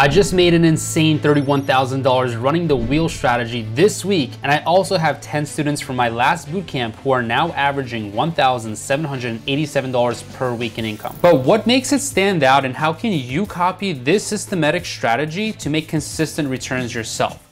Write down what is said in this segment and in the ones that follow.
I just made an insane $31,000 running the Wheel Strategy this week, and I also have 10 students from my last bootcamp who are now averaging $1,787 per week in income. But what makes it stand out, and how can you copy this systematic strategy to make consistent returns yourself?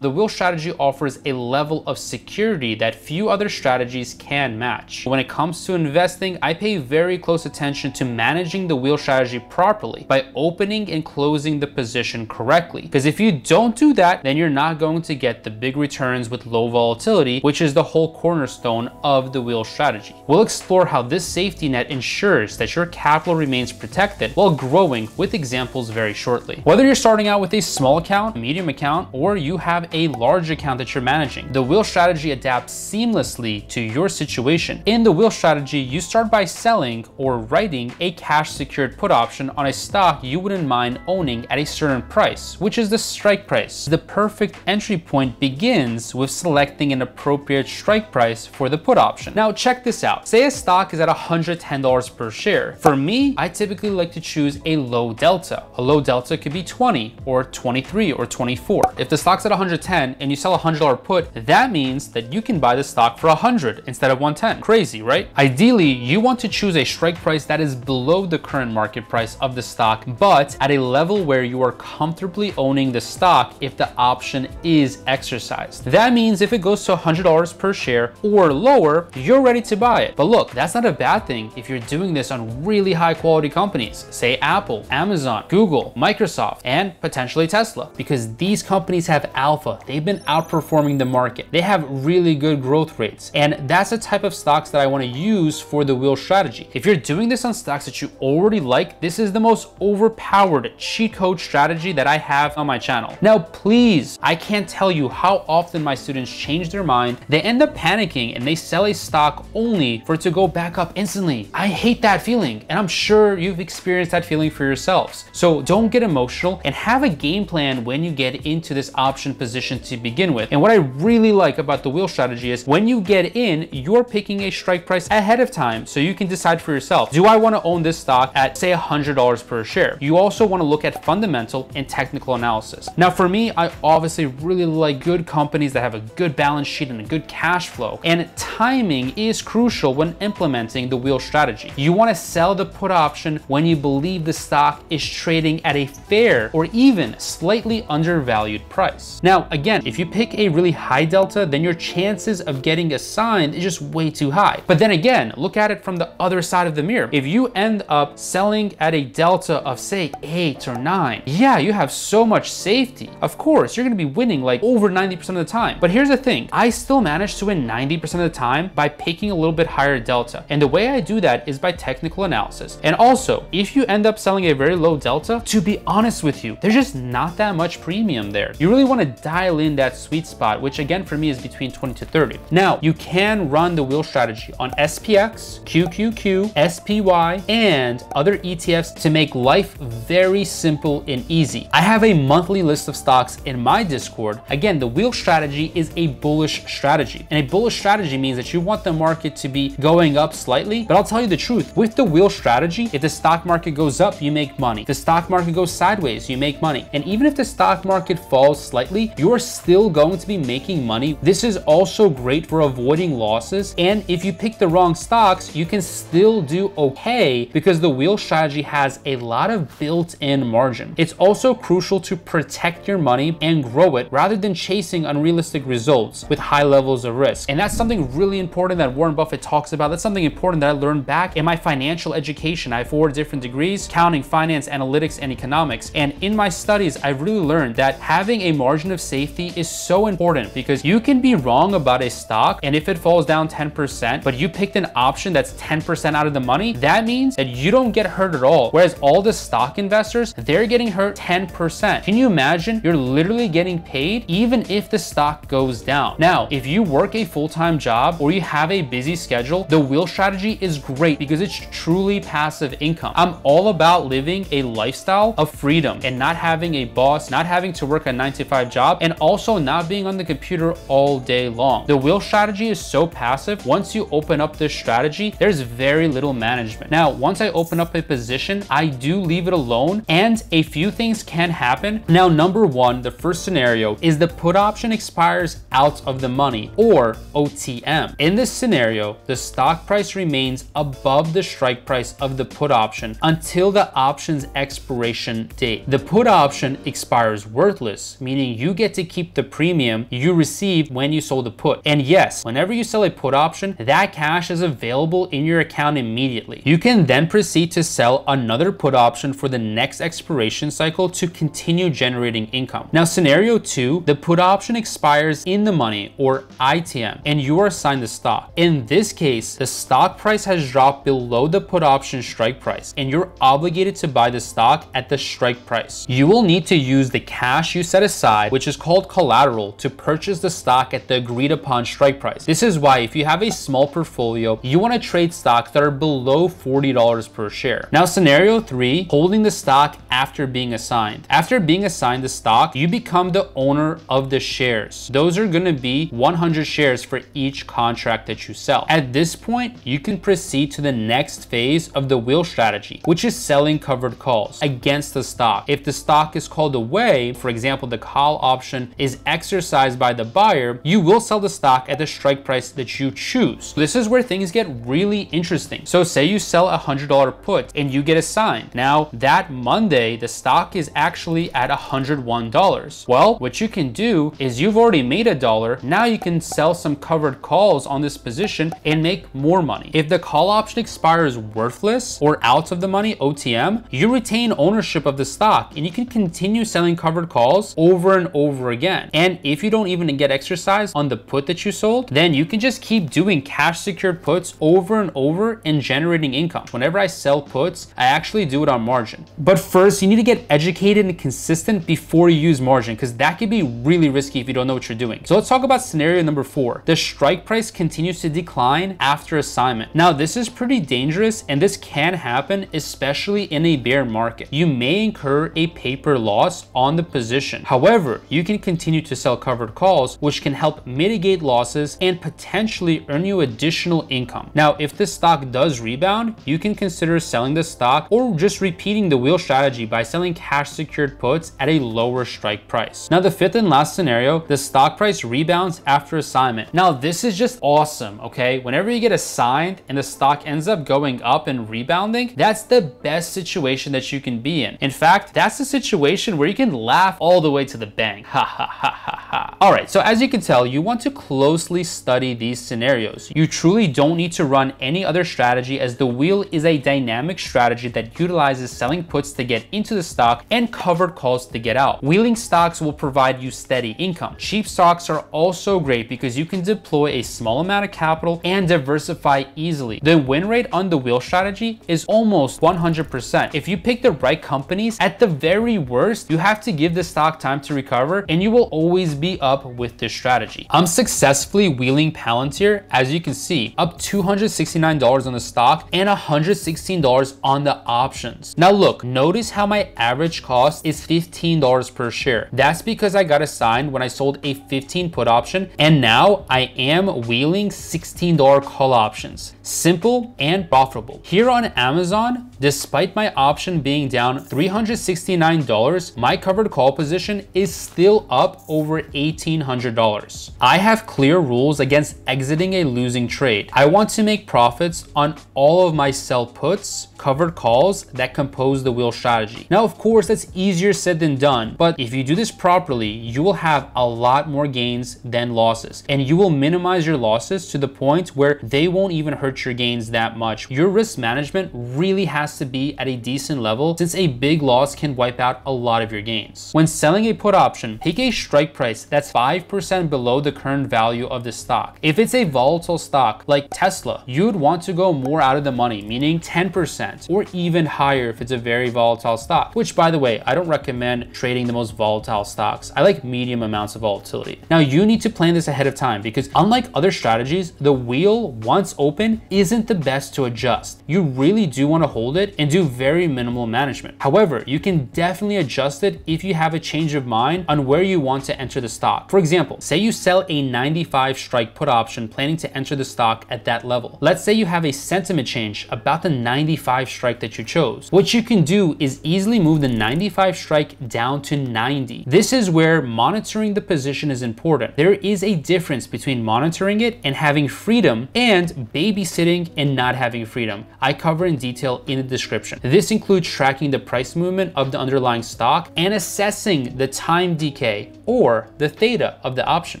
The Wheel Strategy offers a level of security that few other strategies can match. When it comes to investing, I pay very close attention to managing the Wheel Strategy properly by opening and closing the position correctly. Because if you don't do that, then you're not going to get the big returns with low volatility, which is the whole cornerstone of the Wheel Strategy. We'll explore how this safety net ensures that your capital remains protected while growing with examples very shortly. Whether you're starting out with a small account, medium account, or you have a large account that you're managing, the Wheel Strategy adapts seamlessly to your situation. In the Wheel Strategy, you start by selling or writing a cash secured put option on a stock you wouldn't mind owning at a certain price, which is the strike price. The perfect entry point begins with selecting an appropriate strike price for the put option. Now check this out. Say a stock is at $110 per share. For me, I typically like to choose a low delta. A low delta could be 20 or 23 or 24. If the stock's at $110 and you sell a $100 put, that means that you can buy the stock for $100 instead of $110. Crazy, right? Ideally, you want to choose a strike price that is below the current market price of the stock, but at a level where you are comfortably owning the stock if the option is exercised. That means if it goes to $100 per share or lower, you're ready to buy it. But look, that's not a bad thing if you're doing this on really high quality companies, say Apple, Amazon, Google, Microsoft, and potentially Tesla, because these companies have alpha. They've been outperforming the market. They have really good growth rates. And that's the type of stocks that I want to use for the Wheel Strategy. If you're doing this on stocks that you already like, this is the most overpowered cheat code strategy that I have on my channel. Now, please, I can't tell you how often my students change their mind. They end up panicking and they sell a stock only for it to go back up instantly. I hate that feeling. And I'm sure you've experienced that feeling for yourselves. So don't get emotional and have a game plan when you get into this option position to begin with. And what I really like about the Wheel Strategy is when you get in, you're picking a strike price ahead of time so you can decide for yourself. Do I want to own this stock at say $100 per share? You also want to look at fundamental and technical analysis. Now for me, I obviously really like good companies that have a good balance sheet and a good cash flow. And timing is crucial when implementing the Wheel Strategy. You want to sell the put option when you believe the stock is trading at a fair or even slightly undervalued price. Now, again, if you pick a really high delta, then your chances of getting assigned is just way too high. But then again, look at it from the other side of the mirror. If you end up selling at a delta of say 8 or 9, yeah, you have so much safety. Of course, you're gonna be winning like over 90% of the time. But here's the thing, I still manage to win 90% of the time by picking a little bit higher delta. And the way I do that is by technical analysis. And also, if you end up selling a very low delta, to be honest with you, there's just not that much premium there. You really wanna dial in that sweet spot, which again for me is between 20 to 30. Now, you can run the Wheel Strategy on SPX, QQQ, SPY, and other ETFs to make life very simple and easy. I have a monthly list of stocks in my Discord. Again, the Wheel Strategy is a bullish strategy. And a bullish strategy means that you want the market to be going up slightly. But I'll tell you the truth, with the Wheel Strategy, if the stock market goes up, you make money. If the stock market goes sideways, you make money. And even if the stock market falls slightly, you're still going to be making money. This is also great for avoiding losses. And if you pick the wrong stocks, you can still do okay because the Wheel Strategy has a lot of built-in margin. It's also crucial to protect your money and grow it rather than chasing unrealistic results with high levels of risk. And that's something really important that Warren Buffett talks about. That's something important that I learned back in my financial education. I have 4 different degrees, counting, finance, analytics, and economics. And in my studies, I've really learned that having a margin of safety is so important because you can be wrong about a stock, and if it falls down 10%, but you picked an option that's 10% out of the money, that means that you don't get hurt at all. Whereas all the stock investors, they're getting hurt 10%. Can you imagine? You're literally getting paid even if the stock goes down. Now, if you work a full-time job or you have a busy schedule, the Wheel Strategy is great because it's truly passive income. I'm all about living a lifestyle of freedom and not having a boss, not having to work a 9-to-5 job, out and also not being on the computer all day long. The wheel strategy is so passive. Once you open up this strategy, there's very little management. Now, once I open up a position, I do leave it alone and a few things can happen. Now, number one, the first scenario is the put option expires out of the money, or OTM. In this scenario, the stock price remains above the strike price of the put option until the option's expiration date. The put option expires worthless, meaning you get to keep the premium you received when you sold the put. And yes, whenever you sell a put option, that cash is available in your account immediately. You can then proceed to sell another put option for the next expiration cycle to continue generating income. Now, scenario two, the put option expires in the money, or ITM, and you are assigned the stock. In this case, the stock price has dropped below the put option strike price, and you're obligated to buy the stock at the strike price. You will need to use the cash you set aside, which is called collateral, to purchase the stock at the agreed upon strike price. This is why if you have a small portfolio, you want to trade stocks that are below $40 per share. Now, scenario three, holding the stock after being assigned. After being assigned the stock, you become the owner of the shares. Those are going to be 100 shares for each contract that you sell. At this point, you can proceed to the next phase of the wheel strategy, which is selling covered calls against the stock. If the stock is called away, for example, the call option is exercised by the buyer, you will sell the stock at the strike price that you choose. This is where things get really interesting. So say you sell a $100 put and you get assigned. Now, that Monday, the stock is actually at $101. Well, what you can do is you've already made $1. Now you can sell some covered calls on this position and make more money. If the call option expires worthless or out of the money, OTM, you retain ownership of the stock and you can continue selling covered calls over and over again. And if you don't even get exercised on the put that you sold, then you can just keep doing cash secured puts over and over and generating income. Whenever I sell puts, I actually do it on margin. But first, you need to get educated and consistent before you use margin, because that could be really risky if you don't know what you're doing. So let's talk about scenario number four. The strike price continues to decline after assignment. Now, this is pretty dangerous and this can happen, especially in a bear market. You may incur a paper loss on the position. However, you can continue to sell covered calls, which can help mitigate losses and potentially earn you additional income. Now, if the stock does rebound, you can consider selling the stock or just repeating the wheel strategy by selling cash secured puts at a lower strike price. Now, the fifth and last scenario, the stock price rebounds after assignment. Now, this is just awesome, okay? Whenever you get assigned and the stock ends up going up and rebounding, that's the best situation that you can be in. In fact, that's the situation where you can laugh all the way to the bank. Ha ha ha ha ha. All right, so as you can tell, you want to closely study these scenarios. You truly don't need to run any other strategy, as the wheel is a dynamic strategy that utilizes selling puts to get into the stock and covered calls to get out. Wheeling stocks will provide you steady income. Cheap stocks are also great because you can deploy a small amount of capital and diversify easily. The win rate on the wheel strategy is almost 100%. If you pick the right companies, at the very worst, you have to give the stock time to recover and you will always be up with this strategy. I'm successfully wheeling Palantir, as you can see, up $269 on the stock and $116 on the options. Now look, notice how my average cost is $15 per share. That's because I got assigned when I sold a 15 put option, and now I am wheeling $16 call options. Simple and profitable. Here on Amazon, despite my option being down $369, my covered call position is still up over $1,800. I have clear rules against exiting a losing trade. I want to make profits on all of my sell puts, covered calls that compose the wheel strategy. Now, of course, that's easier said than done, but if you do this properly, you will have a lot more gains than losses, and you will minimize your losses to the point where they won't even hurt your gains that much. Your risk management really has to be at a decent level, since a big loss can wipe out a lot of your gains. When selling a put option, pick a strike price that's 5% below the current value of the stock. If it's a volatile stock like Tesla, you'd want to go more out of the money, meaning 10%. 10% or even higher if it's a very volatile stock, which by the way, I don't recommend trading the most volatile stocks. I like medium amounts of volatility. Now you need to plan this ahead of time because unlike other strategies, the wheel once open isn't the best to adjust. You really do want to hold it and do very minimal management. However, you can definitely adjust it if you have a change of mind on where you want to enter the stock. For example, say you sell a 95 strike put option planning to enter the stock at that level. Let's say you have a sentiment change about the 95 strike that you chose. What you can do is easily move the 95 strike down to 90. This is where monitoring the position is important. There is a difference between monitoring it and having freedom and babysitting and not having freedom. I cover in detail in the description. This includes tracking the price movement of the underlying stock and assessing the time decay or the theta of the option.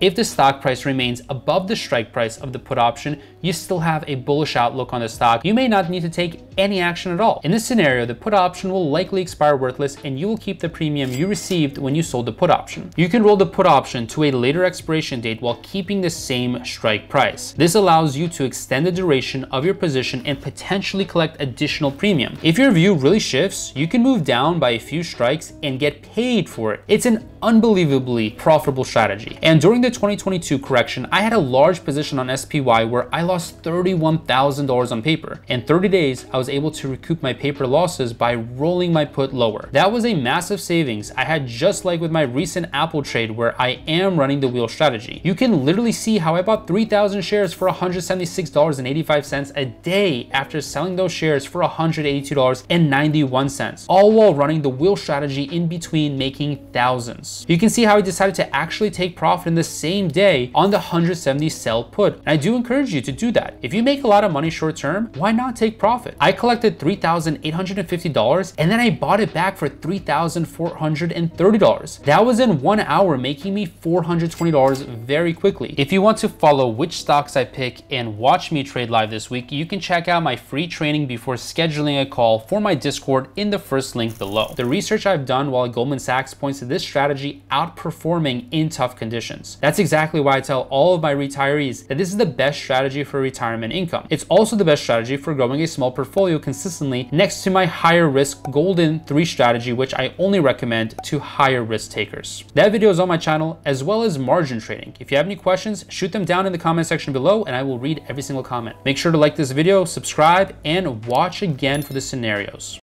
If the stock price remains above the strike price of the put option, you still have a bullish outlook on the stock. You may not need to take any action at all. In this scenario, the put option will likely expire worthless and you will keep the premium you received when you sold the put option. You can roll the put option to a later expiration date while keeping the same strike price. This allows you to extend the duration of your position and potentially collect additional premium. If your view really shifts, you can move down by a few strikes and get paid for it. It's an unbelievably profitable strategy. And during the 2022 correction, I had a large position on SPY where I lost $31,000 on paper. In 30 days, I was able to recoup my paper losses by rolling my put lower. That was a massive savings I had, just like with my recent Apple trade where I am running the wheel strategy. You can literally see how I bought 3,000 shares for $176.85 a day after selling those shares for $182.91, all while running the wheel strategy in between making thousands. You can see how I decided to actually take profit in the same day on the 170 sell put. And I do encourage you to do that. If you make a lot of money short term, why not take profit? I collected $3,850 and then I bought it back for $3,430. That was in 1 hour, making me $420 very quickly. If you want to follow which stocks I pick and watch me trade live this week, you can check out my free training before scheduling a call for my Discord in the first link below. The research I've done while at Goldman Sachs points to this strategy outperforming in tough conditions. That's exactly why I tell all of my retirees that this is the best strategy for retirement income. It's also the best strategy for growing a small portfolio consistently next to my higher risk golden three strategy, which I only recommend to higher risk takers. That video is on my channel, as well as margin trading. If you have any questions, shoot them down in the comment section below and I will read every single comment. Make sure to like this video, subscribe, and watch again for the scenarios.